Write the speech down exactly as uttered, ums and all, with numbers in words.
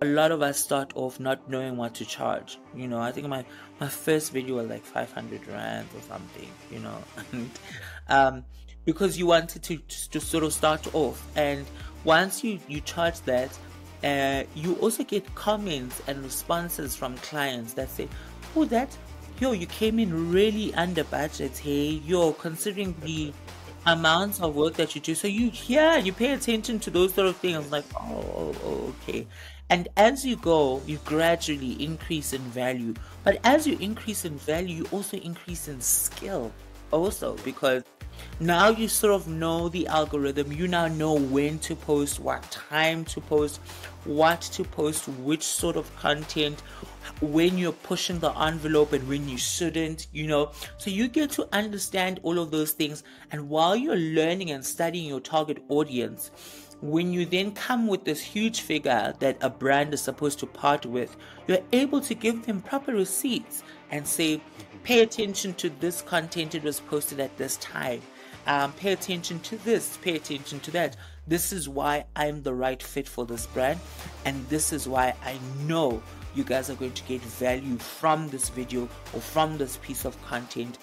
A lot of us start off not knowing what to charge. You know, I think my my first video was like five hundred rand or something, you know, and um because you wanted to, to, to sort of start off. And once you you charge that, uh you also get comments and responses from clients that say, oh, that, yo, you came in really under budget. Hey, yo, considering the amounts of work that you do, so you yeah you pay attention to those sort of things. Like, oh, oh okay. And as you go, you gradually increase in value. But as you increase in value, you also increase in skill also, because now you sort of know the algorithm. You now know when to post, what time to post, what to post, which sort of content, when you're pushing the envelope and when you shouldn't, you know. So you get to understand all of those things. And while you're learning and studying your target audience, when you then come with this huge figure that a brand is supposed to part with, you're able to give them proper receipts and say, pay attention to this content, it was posted at this time. Um, pay attention to this, pay attention to that. This is why I'm the right fit for this brand. And this is why I know you guys are going to get value from this video or from this piece of content.